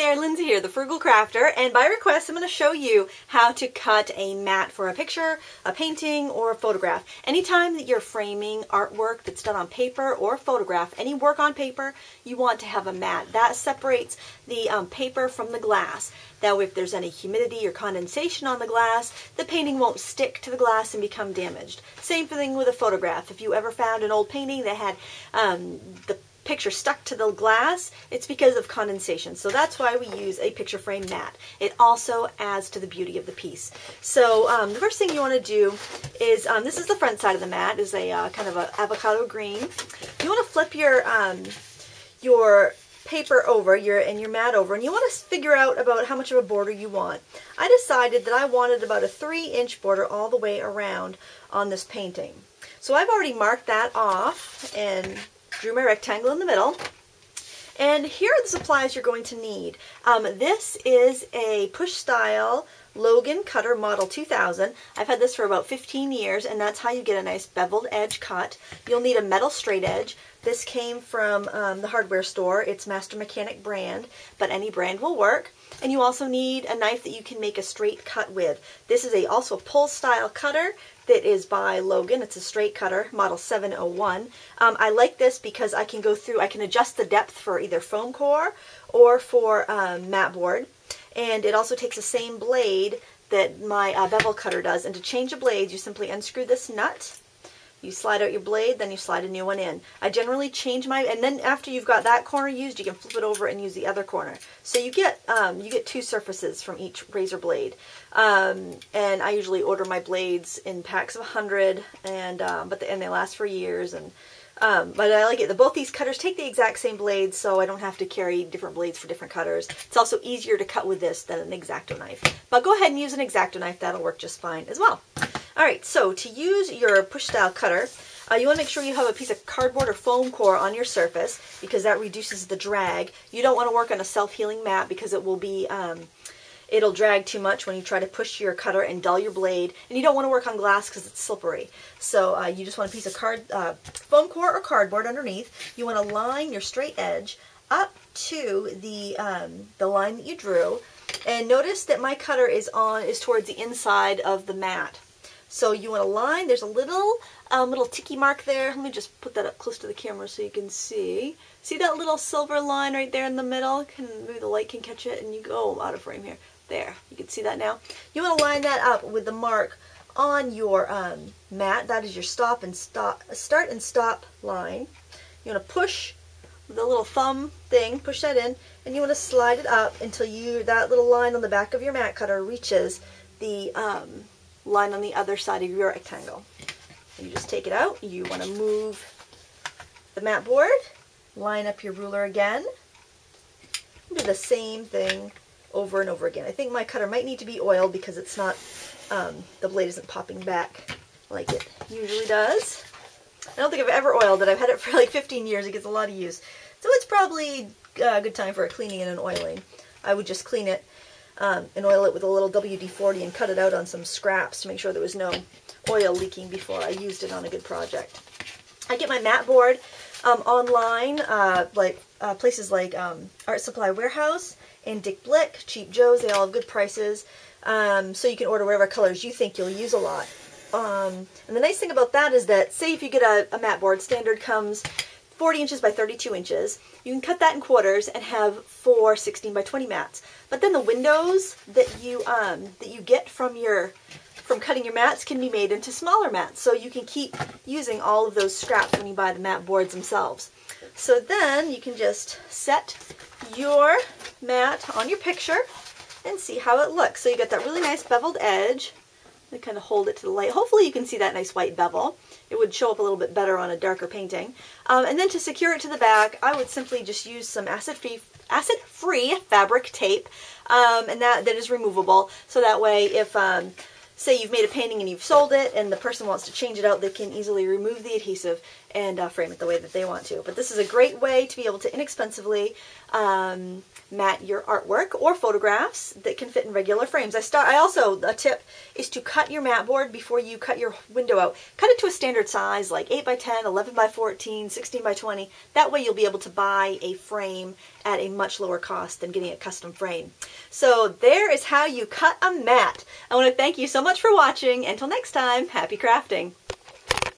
there, Lindsay here, the Frugal Crafter, and by request I'm going to show you how to cut a mat for a picture, a painting, or a photograph. Anytime that you're framing artwork that's done on paper or a photograph, any work on paper, you want to have a mat. That separates the paper from the glass. That way if there's any humidity or condensation on the glass, the painting won't stick to the glass and become damaged. Same thing with a photograph. If you ever found an old painting that had the picture stuck to the glass, it's because of condensation. So that's why we use a picture frame mat. It also adds to the beauty of the piece. So the first thing you want to do is, this is the front side of the mat, is a kind of an avocado green. You want to flip your paper over and your mat over, and you want to figure out about how much of a border you want. I decided that I wanted about a 3-inch border all the way around on this painting. So I've already marked that off and drew my rectangle in the middle, and here are the supplies you're going to need. This is a push style Logan Cutter Model 2000. I've had this for about 15 years, and that's how you get a nice beveled edge cut. You'll need a metal straight edge. This came from the hardware store. It's Master Mechanic brand, but any brand will work. And you also need a knife that you can make a straight cut with. This is also a pull style cutter that is by Logan. It's a straight cutter, model 701. I like this because I can go through, I can adjust the depth for either foam core or for mat board. And it also takes the same blade that my bevel cutter does. And to change a blade, you simply unscrew this nut. You slide out your blade, then you slide a new one in. I generally change my, and then after you've got that corner used, you can flip it over and use the other corner. So you get two surfaces from each razor blade. And I usually order my blades in packs of 100, and they last for years. And but I like it that both these cutters take the exact same blades, so I don't have to carry different blades for different cutters. It's also easier to cut with this than an X-Acto knife. But go ahead and use an X-Acto knife, that'll work just fine as well. Alright, so to use your push style cutter, you want to make sure you have a piece of cardboard or foam core on your surface, because that reduces the drag. You don't want to work on a self-healing mat because it will be, it'll drag too much when you try to push your cutter and dull your blade. And you don't want to work on glass because it's slippery. So you just want a piece of foam core or cardboard underneath. You want to line your straight edge up to the line that you drew. And notice that my cutter is towards the inside of the mat. So you want to line, there's a little ticky mark there. Let me just put that up close to the camera so you can see. See that little silver line right there in the middle? Maybe the light can catch it, and you go, oh, I'm out of frame here. There, you can see that now. You want to line that up with the mark on your mat. That is your start and stop line. You want to push the little thumb thing, push that in, and you want to slide it up until that little line on the back of your mat cutter reaches the line on the other side of your rectangle. You just take it out. You want to move the mat board, line up your ruler again, do the same thing over and over again. I think my cutter might need to be oiled because it's not, the blade isn't popping back like it usually does. I don't think I've ever oiled it. I've had it for like 15 years. It gets a lot of use. So it's probably a good time for a cleaning and an oiling. I would just clean it and oil it with a little WD-40 and cut it out on some scraps to make sure there was no oil leaking before I used it on a good project. I get my mat board online, places like Art Supply Warehouse and Dick Blick, Cheap Joe's. They all have good prices, so you can order whatever colors you think you'll use a lot. And the nice thing about that is that, say if you get a mat board, standard comes 40 inches by 32 inches. You can cut that in quarters and have 4 16 by 20 mats. But then the windows that you get from cutting your mats can be made into smaller mats. So you can keep using all of those scraps when you buy the mat boards themselves. So then you can just set your mat on your picture and see how it looks. So you got that really nice beveled edge. I kind of hold it to the light. Hopefully you can see that nice white bevel. It would show up a little bit better on a darker painting. And then to secure it to the back, I would simply just use some acid-free fabric tape, and that is removable. So that way if, say you've made a painting and you've sold it and the person wants to change it out, they can easily remove the adhesive and frame it the way that they want to. But this is a great way to be able to inexpensively mat your artwork or photographs that can fit in regular frames. A tip is to cut your mat board before you cut your window out. Cut it to a standard size like 8 by 10, 11 by 14, 16 by 20. That way you'll be able to buy a frame at a much lower cost than getting a custom frame. So there is how you cut a mat. I want to thank you so much for watching. Until next time, happy crafting.